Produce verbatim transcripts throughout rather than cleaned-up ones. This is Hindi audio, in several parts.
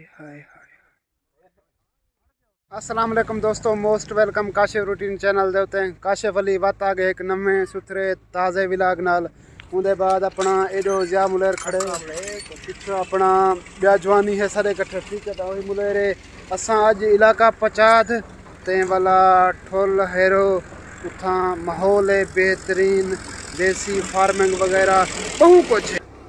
हाय हाय। अस्सलाम वालेकुम दोस्तों, most welcome Kashif routine channel देते हैं। काशिफ अली बात आ गए एक नमें सुथरे ताज़े विलाग नाल। उनके बाद अपना एडो ज्या मुलेर खड़े पिछो अपना ब्या जवानी है सारे कट्ठे ठीक है। तो मुलेरे असा अज इलाका पचाद ते वाला ठोल हैरो उठा माहौल है बेहतरीन, देसी फार्मिंग वगैरह बहु कुछ।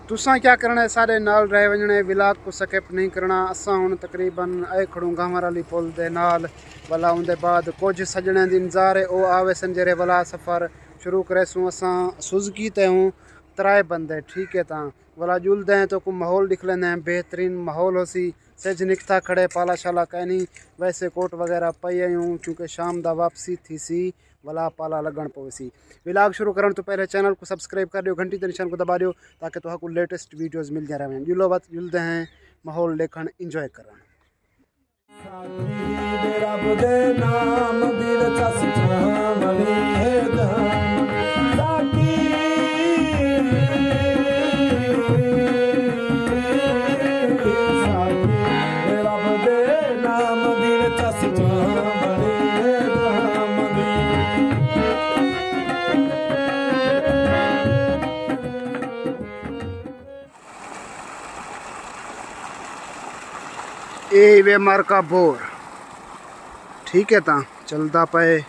तुसा क्या करना है सारे नाल रह वजने, विलाग को स्किप नहीं करना। असा हूँ तकरीबन आए खड़ूँ गांवर वाली पुल दे नाल वाला। उनके बाद कुछ सजने दिन जारे ओ आवे संजरे वाला सफ़र शुरू करे सूँ। असा सुजकी ते हूँ तराए बंदे ठीक है। ताँ वाला जुलते हैं तो को माहौल दिख लेंदे हैं, बेहतरीन माहौल हो सी। सज निकता खड़े पाला शाला कहनी वैसे कोट वगैरह पई आयूँ क्योंकि शाम दा वापसी थी सी वाला पाला लगन पवेसी। विलाग शुरू करने तो पहले चैनल को सब्सक्राइब कर दियो, घंटी के निशान को दबा दियो ताकि तुहां को लेटेस्ट वीडियोस मिल जा रहे हैं। जुलो बात जुलते हैं माहौल देखन एंजॉय करन। ये वे मार्का बोर ठीक है। ता चलता पे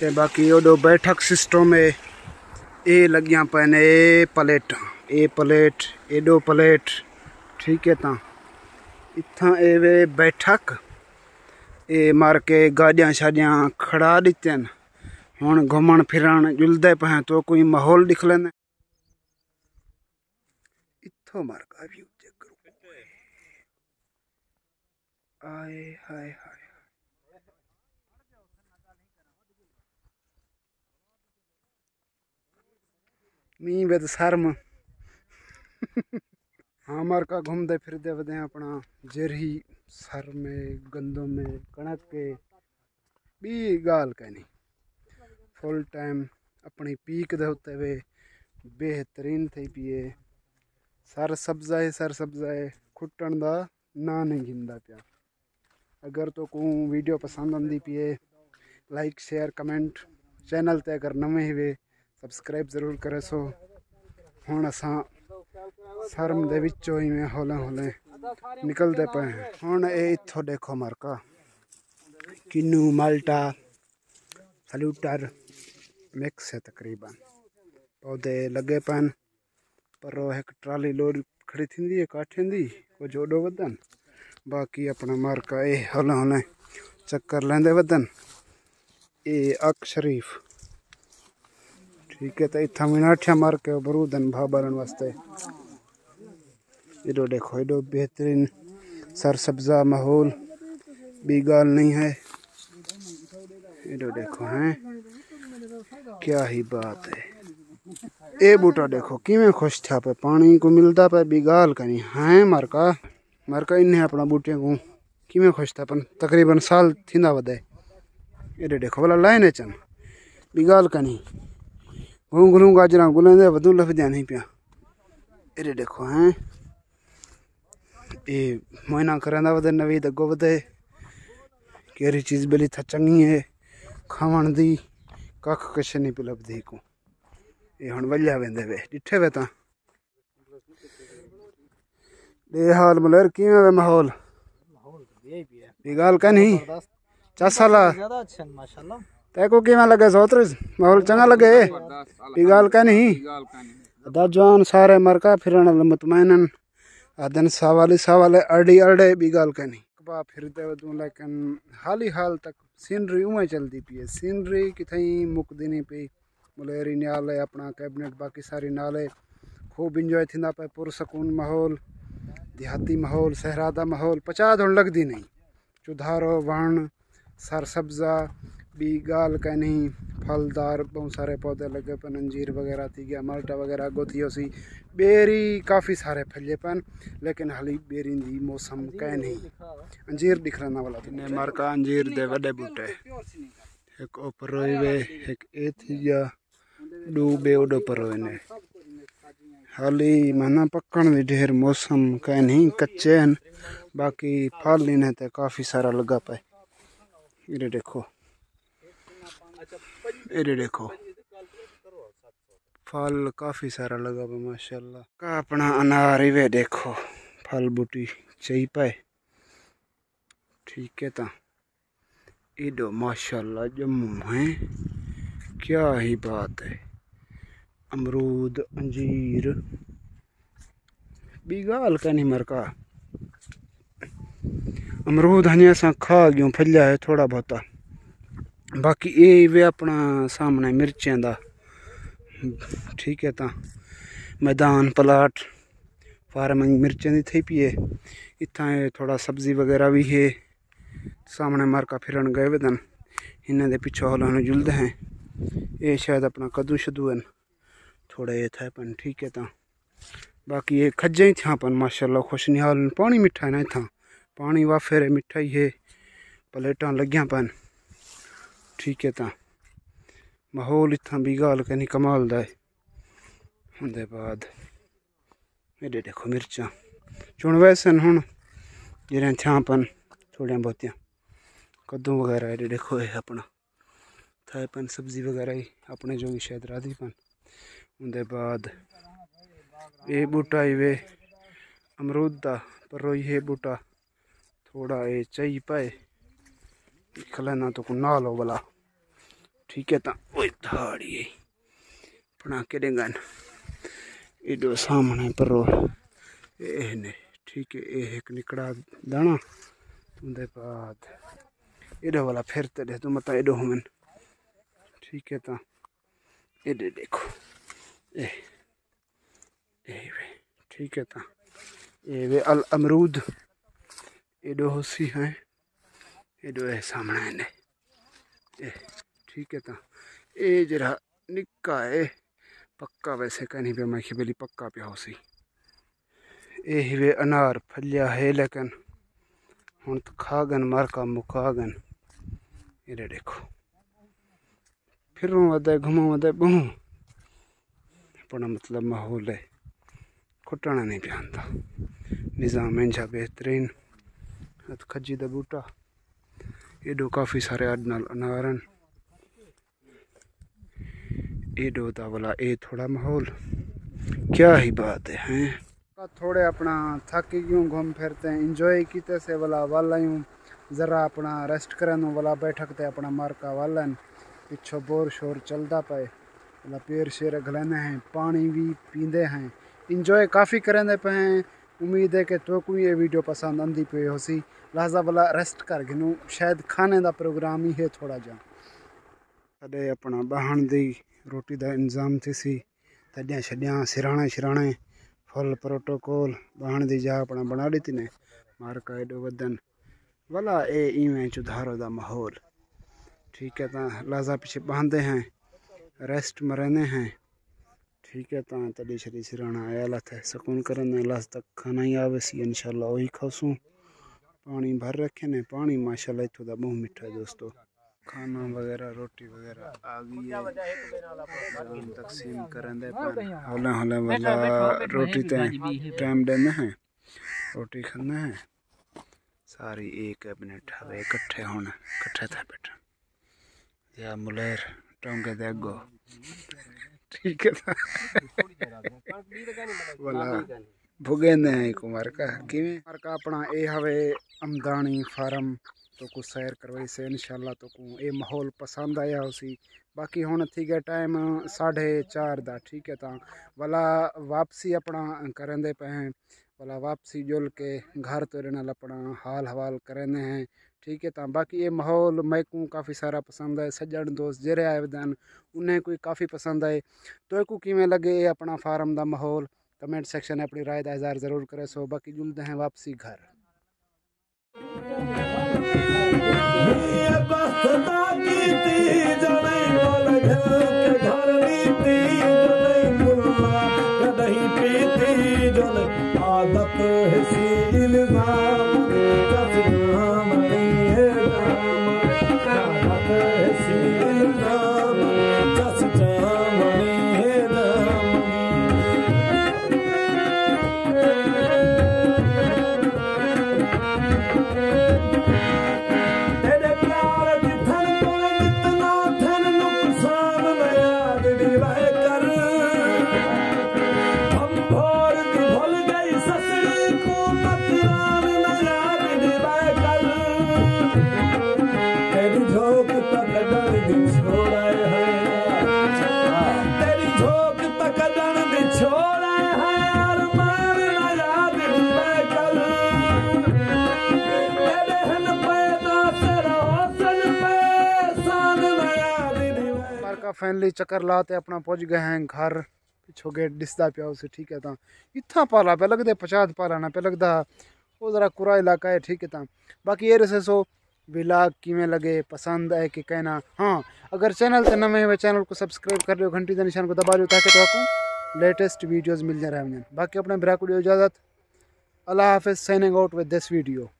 ते बाकी ओडो बैठक सिस्टम है। ये लगिया पे ने प्लेट ए प्लेट एडो प्लेट ठीक है। ता इतना ये वे बैठक ये मार के गाड़ियाँ शाड़ियाँ खड़ा दिते हैं। हूँ घूमन फिरन जुलते पे तो कोई माहौल दिख लेने। इतों मार्का व्यू आए हाय हाय। मी बेद शर्म हाँ मारका घूमते फिरते वदे अपना जेरी सर में गंदों में कणक के बी गाल कहनी फुल टाइम अपनी पीक दे होते वे बेहतरीन थी पिए। सर सब्जा है सर सब्जा है खुटन दा ना नहीं गिंदा पिया। अगर तो को वीडियो पसंद आती पी है लाइक शेयर कमेंट, चैनल ते अगर नवे ही वे सब्सक्राइब जरूर करे। सो हूँ अस शर्म दे विचों ही में हौले हौले निकलते पे हैं। हूँ ये इतों देखो मार्का किन्नू माल्टा सल्यूटर मिक्स है तकरीबन पौधे लगे पैन। पर एक ट्राली लोड खड़ी थी काठे की कुछ ओडो वधन बाकी अपना मार्का ये हौले हौले चक्कर लेंदे वदन। ये अक शरीफ ठीक है। तो इतना मिनाठिया मार के बरूदन भाबारण वास्ते एडो देखो एडो बेहतरीन सर सब्जा माहौल बी गाल नहीं है। एडो देखो हैं क्या ही बात है। ये बूटा देखो किमें खुश था पे पानी को मिलता पे बी गाल कहीं है मार्का। मार्का इन्हें अपना बूटिया को किमें खुश था अपन तकरीबन साल थी वधे। ये देखो भला लाइन है चन बी गाल कनी घूं घूं गाजर गुलें दे वधू लफजा नहीं पिया। ये देखो हैं ये मोइना करेंदा वधे नवी दगो वधे केरी चीज़ बेली था चंगी है खावण दी कख कश नहीं पी लभदी को। ये हुण वल्या वेंदे वे डिठे वे। तां ये हाल मलर की में माहौल माहौल ये भी है ये गाल का नहीं चासाला ज्यादा अच्छा माशाल्लाह। तेको की में लगे सोत्र माहौल चंगा लगे ये गाल का नहीं अदा जान सारे मरका फिरन मतमैनन आदन सावाले सावाले अड़ी अड़े बी गाल का नहीं कबा फिरते वदू। लेकिन हाली हाल तक सीनरी उमे चलदी पी है, सीनरी किथे मुकदी नहीं पई। मलेरी नाल है अपना कैबिनेट बाकी सारी नाल है। खूब एंजॉय थिंदा पे पुरसकून माहौल, देहाती माहौल, सहरा दा माहौल पचाद हुण लगदी नहीं। चुधारो वण सर सब्जा बी गाल कहनी फलदार बहुत सारे पौधे लगे पन, अंजीर वगैरह थी गया माल्टा वगैरह अगो थी उसी बेरी काफ़ी सारे फैले पन। लेकिन हाली बेरी दी मौसम कह नहीं अंजीर दिखराना वाला थी मार्का अंजीर दे वड्डे बूटे एक उपरोए वे एक ए थी गया डूबे ओडो परोए ने हाली महीना पक्कन भी ढेर मौसम कह नहीं कच्चे हैं, बाकी फल लेने तो काफ़ी सारा लगा पाए। ये देखो ये देखो फल काफ़ी सारा लगा पे माशाल्लाह का। अपना अनार इवे देखो फल बूटी चाहिए पाए। ठीक है तो ये दो माशाल्लाह जम्मू है, क्या ही बात है। अमरूद अंजीर बीगाल का नहीं मरका। अमरूद हने असा खा गयो फलिया है थोड़ा बहुता, बाकी ये वे अपना सामने मिर्चें दा। ठीक है ता मैदान प्लाट फार्म मिर्चें दी थी पी है। इतना थोड़ा सब्जी वगैरह भी है। सामने मरका फिरन गए वे दिन इन्हें दे पिछों हलाने जुलते हैं। ये शायद अपना कद्दू शदू है थोड़ा ये था पन। ठीक है ता बाकी ये खज्जे ही था पन माशाल्लाह खुशनिहाल। पानी मिठा है ना था पानी वाफेर मिठा ही है। प्लेटा लगिया पन। ठीक है ता माहौल इतना बीगाल कहनी कमाल दा है। उनके बाद ये देखो मिर्चा चुन वैसे हूँ जरिया था पन थोड़िया बहुतियाँ कद्दू वगैरह। ये देखो ये अपना था पन सब्जी वगैरह ही अपने जो भी शायद राधी पन। उनके बाद ये बूटा ही वे अमरूद का पर रोई है बूटा थोड़ा ये चाहिए पाए खलाना तो ना लो भला। ठीक है ता धाड़ी अपना के गन एडो सामने पर ये ने। ठीक है ये एक निकड़ा दाना। उनके बाद एडो वाला फिर तो दे तू मत एडो हमन। ठीक है ता ये दे देखो ए, ए वे। ठीक है ता ये वे अल अमरूद एडो होसी हैं एडो है सामने ने। ठीक है ता ये जरा निक्का है पक्का वैसे कहनी पे मैं खेबली पक्का पे होसी। ये ही वे अनार फलिया है लेकिन हूँ तो खा गन मरका मुखा गन। ये देखो फिर वादे घुमा वादे बहु अपना मतलब माहौल है खुटाना नहीं पता। निज़ाम इंजा बेहतरीन खज्जी का बूटा एडो काफ़ी सारे अडनाल अनारन एडो दा वाला ए थोड़ा माहौल क्या ही बात है। थोड़े अपना थकी गयूँ घूम फिरते इंजॉय किते से वाला वाला यूँ जरा अपना रेस्ट करन वाला बैठक ते अपना मारका वालन पिछो बोर शोर चलता पाए वाला पेड़ शेर गलाने हैं पानी भी पींदे हैं इंजॉय काफ़ी करेंदे पे हैं। उम्मीद है कि तो कोई ये वीडियो पसंद आती पे होसी लाजा वाला रेस्ट कर घिनू शायद खाने का प्रोग्राम ही है थोड़ा जा। अरे अपना बहन दी रोटी का इंतजाम थी सी तड़िया छड़िया सिराने सिराने फुल प्रोटोकॉल बहन दी जा अपना बना दी ने मारका एडो वदन वाला ए इवें चुधारो का माहौल। ठीक है ता लाजा पीछे बांधे हैं रेस्ट मरने हैं। ठीक है ता तड़ी छड़ी सिराना आया लथ सुकून करने लाज तक खाना ही आवे सी इंशाल्लाह वही खासूँ। पानी भर रखे ने पानी माशाल्लाह इतों का बहुत मिठा है दोस्तों। खाना वगैरह रोटी वगैरह आ गई है तकसीम करने हौला हौला वाला रोटी टाइम देना है रोटी खाना है सारी एक कैबिनेट हवे इकट्ठे होने इकट्ठे था बैठा या मुलेर टोंगे दे अगो। ठीक है था वाला भुगे ने कुमार का कि मारका अपना ये हवे अहमदानी फार्म तो कुछ सैर करवाई से इंशाल्लाह तो को ये माहौल पसंद आया उसी। बाकी हूँ थी गया टाइम साढ़े चार दा। ठीक है ता वाला वापसी अपना करेंदे पे हैं वाला वापसी जुल के घर तो नाल अपना हाल हवाल करेंदे हैं। ठीक है ता बाकी ये माहौल मैकू काफ़ी सारा पसंद है। सज्जन दोस्त जेरे आए दिन उन्हें कोई काफ़ी पसंद आए तो को किमें लगे अपना फार्म का माहौल कमेंट सेक्शन अपनी राय का इजहार जरूर करे सो। बाकी जुलते हैं वापसी घर। शोक तकदन बिछोड़े हैं अरमान याद पे कल बेहन पैदा से रोशन पे सान नया का फैमिली चक्कर लाते अपना पहुंच गए हैं घर। पिछो गेट दिसदा पिया उसे ठीक है ता इतना पाला पे लगदे पचास पाला ना पे लगदा वो जरा कुरा इलाका है ठीक है ता। बाकी ये रसे सो व्लॉग किमें लगे पसंद है कि कहना। हाँ अगर चैनल से नवे हुए चैनल को सब्सक्राइब कर लो, घंटी के निशान को दबा लो ताकि तो आपको लेटेस्ट वीडियोस मिल जा रहे हैं। बाकी अपने ब्रा को इजाज़त, अल्लाह हाफिज़, signing out with this video.